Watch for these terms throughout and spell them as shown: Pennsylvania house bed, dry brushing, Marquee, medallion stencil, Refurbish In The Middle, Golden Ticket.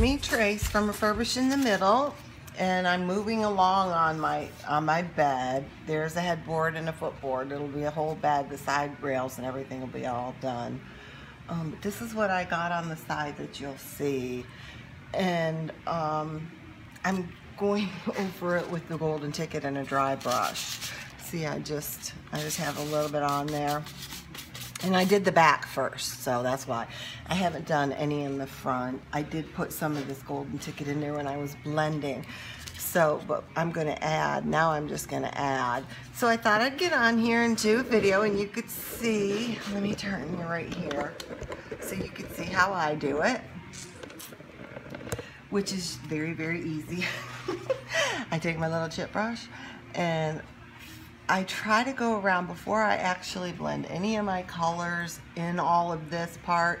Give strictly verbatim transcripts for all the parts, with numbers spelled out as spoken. me, Trace, from Refurbish In The Middle, and I'm moving along on my on my bed. There's a headboard and a footboard. It'll be a whole bed. The side rails and everything will be all done. Um, but this is what I got on the side that you'll see, and um, I'm going over it with the Golden Ticket and a dry brush. See, I just I just have a little bit on there. And I did the back first, so that's why. I haven't done any in the front. I did put some of this Golden Ticket in there when I was blending. So, but I'm gonna add, now I'm just gonna add. So I thought I'd get on here and do a video and you could see, let me turn you right here, so you could see how I do it, which is very, very easy. I take my little chip brush and I try to go around before I actually blend any of my colors in all of this part.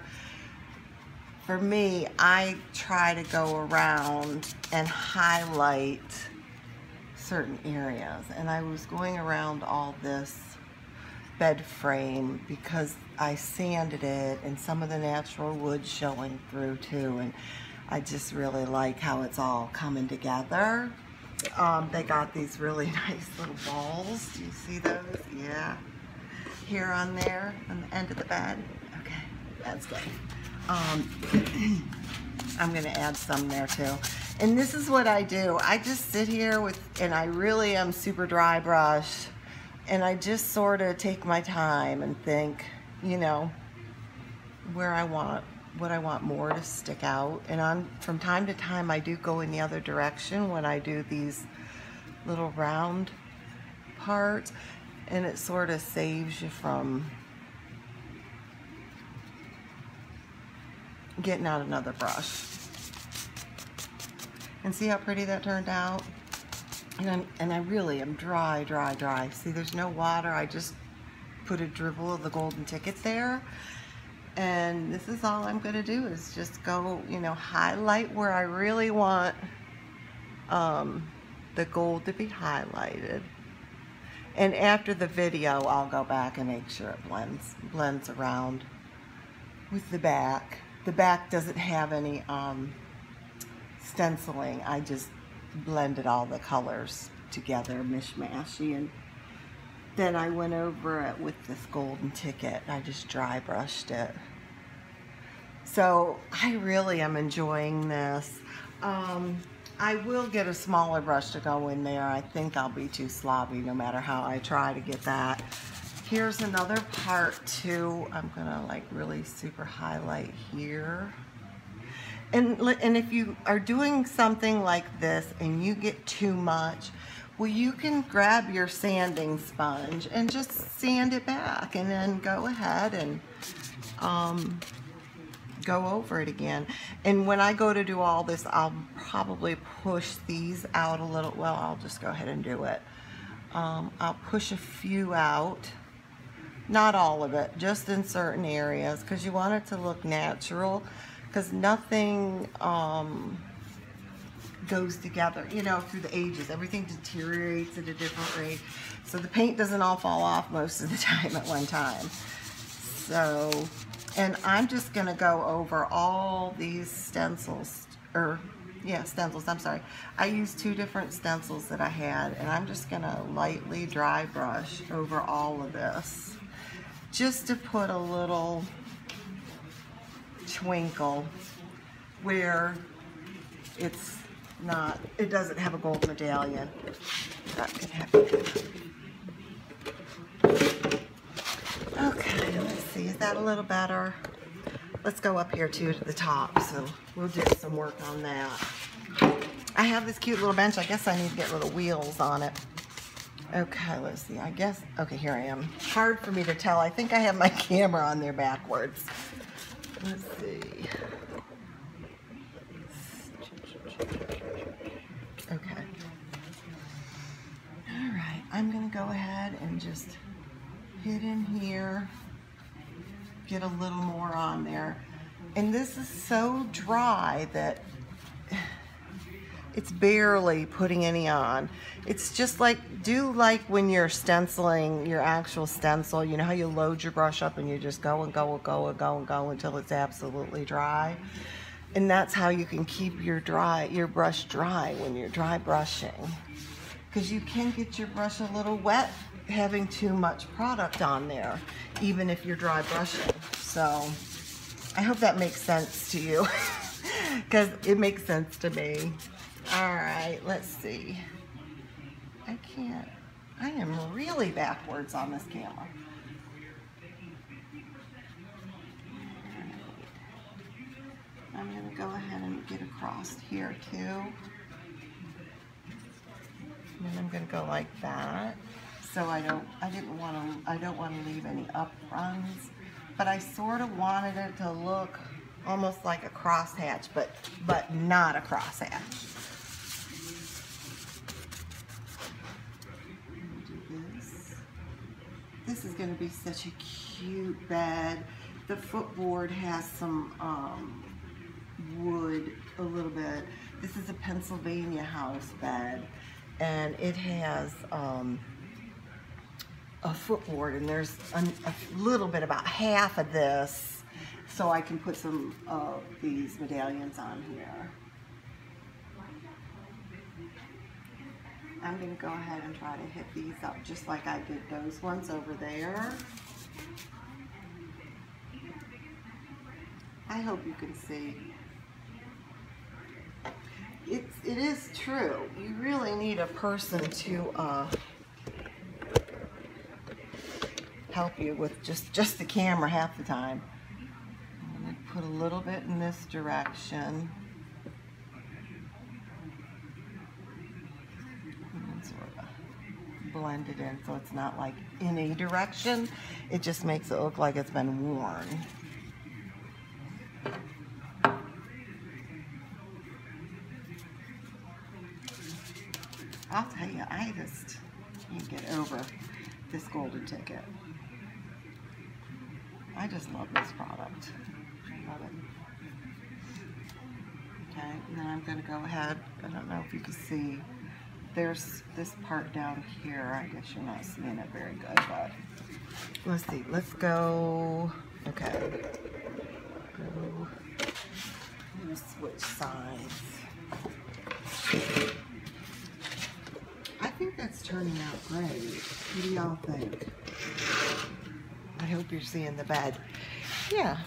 For me, I try to go around and highlight certain areas. And I was going around all this bed frame because I sanded it and some of the natural wood showing through too. And I just really like how it's all coming together. Um, they got these really nice little balls. Do you see those? Yeah. Here on there, on the end of the bed. Okay, that's good. Um, I'm going to add some there too. And this is what I do. I just sit here with, and I really am super dry brush, and I just sort of take my time and think, you know, where I want. What I want more to stick out, and on from time to time I do go in the other direction when I do these little round parts, and it sort of saves you from getting out another brush. And see how pretty that turned out? And, I'm, and I really am dry, dry, dry. See, there's no water. I just put a dribble of the Golden Ticket there. And this is all I'm going to do is just go, you know, highlight where I really want um, the gold to be highlighted. And after the video, I'll go back and make sure it blends, blends around with the back. The back doesn't have any um, stenciling. I just blended all the colors together, mishmashy, and then I went over it with this Golden Ticket. I just dry brushed it. So I really am enjoying this. Um, I will get a smaller brush to go in there. I think I'll be too slobby no matter how I try to get that. Here's another part too. I'm gonna like really super highlight here. And, and if you are doing something like this and you get too much, well, you can grab your sanding sponge and just sand it back and then go ahead and um, go over it again. And when I go to do all this, I'll probably push these out a little. Well, I'll just go ahead and do it. Um, I'll push a few out. Not all of it, just in certain areas, because you want it to look natural, because nothing... Um, goes together, you know, through the ages. Everything deteriorates at a different rate. So the paint doesn't all fall off most of the time at one time. So, and I'm just gonna go over all these stencils, or yeah, stencils, I'm sorry. I used two different stencils that I had, and I'm just gonna lightly dry brush over all of this, just to put a little twinkle where it's not, it doesn't have a gold medallion. That can happen. Okay, let's see, is that a little better? Let's go up here too to the top, so we'll do some work on that. I have this cute little bench. I guess I need to get little wheels on it. Okay, let's see, I guess, okay, here I am. Hard for me to tell. I think I have my camera on there backwards. Let's see. Okay. All right. I'm going to go ahead and just hit in here, get a little more on there. And this is so dry that it's barely putting any on. It's just like, do like when you're stenciling your actual stencil, you know how you load your brush up and you just go and go and go and go and go until it's absolutely dry. And that's how you can keep your dry, your brush dry when you're dry brushing. Because you can get your brush a little wet having too much product on there, even if you're dry brushing. So I hope that makes sense to you, because it makes sense to me. All right, let's see. I can't, I am really backwards on this camera. I'm going to go ahead and get across here too. And then I'm going to go like that. So I don't, I didn't want to, I don't want to leave any up runs, but I sort of wanted it to look almost like a crosshatch, but, but not a crosshatch. Do this. This is going to be such a cute bed. The footboard has some, um, wood a little bit. This is a Pennsylvania house bed, and it has um, a footboard, and there's a, a little bit, about half of this, so I can put some of these medallions on here. I'm going to go ahead and try to hit these up just like I did those ones over there. I hope you can see. It's, it is true. You really need a person to uh, help you with just, just the camera half the time. I'm going to put a little bit in this direction. And then sort of blend it in so it's not like in a direction. It just makes it look like it's been worn. I'll tell you, I just can't get over this Golden Ticket. I just love this product. I love it. Okay, and then I'm going to go ahead. I don't know if you can see. There's this part down here. I guess you're not seeing it very good, but let's see. Let's go. Okay. Go. I'm going to switch sides. I think that's turning out great. What do y'all think? I hope you're seeing the bed. Yeah.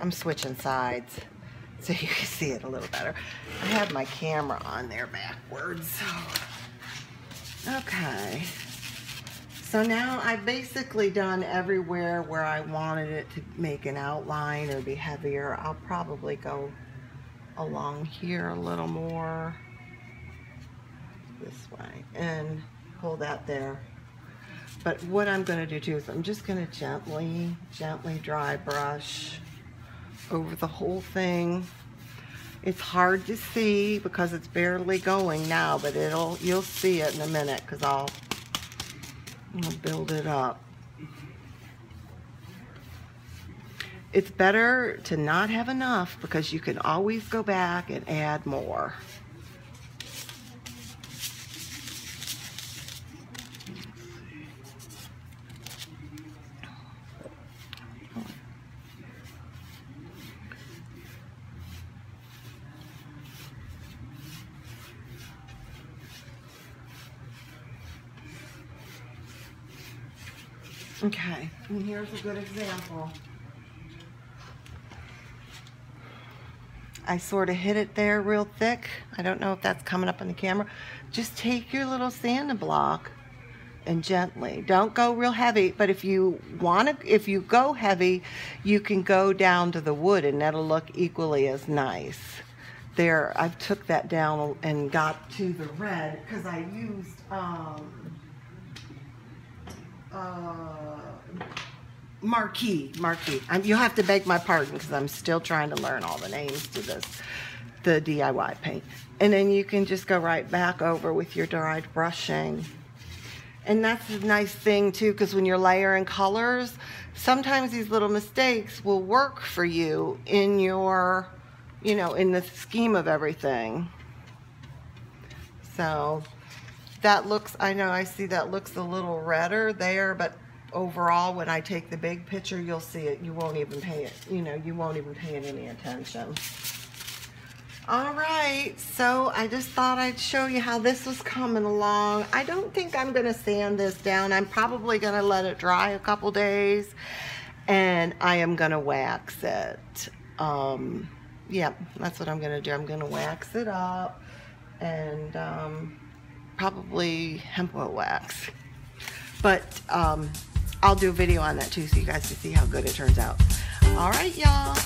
I'm switching sides so you can see it a little better. I have my camera on there backwards. Okay. So now I've basically done everywhere where I wanted it to make an outline or be heavier. I'll probably go along here a little more. This way and hold that there. But what I'm going to do too is I'm just going to gently, gently dry brush over the whole thing. It's hard to see because it's barely going now, but it'll, you'll see it in a minute because I'll, I'll build it up. It's better to not have enough because you can always go back and add more. Okay, and here's a good example. I sort of hit it there real thick. I don't know if that's coming up on the camera. Just take your little sanding block and gently. Don't go real heavy, but if you want to, if you go heavy, you can go down to the wood and that'll look equally as nice. There, I've took that down and got to the red because I used, um, Uh, Marquee, Marquee. I'm, you'll have to beg my pardon because I'm still trying to learn all the names to this, the D I Y paint. And then you can just go right back over with your dried brushing. And that's a nice thing too, because when you're layering colors, sometimes these little mistakes will work for you in your, you know, in the scheme of everything. So that looks, I know I see that looks a little redder there, but overall, when I take the big picture, you'll see it. You won't even pay it. You know, you won't even pay it any attention. All right, so I just thought I'd show you how this was coming along. I don't think I'm gonna sand this down. I'm probably gonna let it dry a couple days, and I am gonna wax it. Um, yeah, that's what I'm gonna do. I'm gonna wax it up and um, probably hemp oil wax. But um, I'll do a video on that too, so you guys can see how good it turns out. All right, y'all.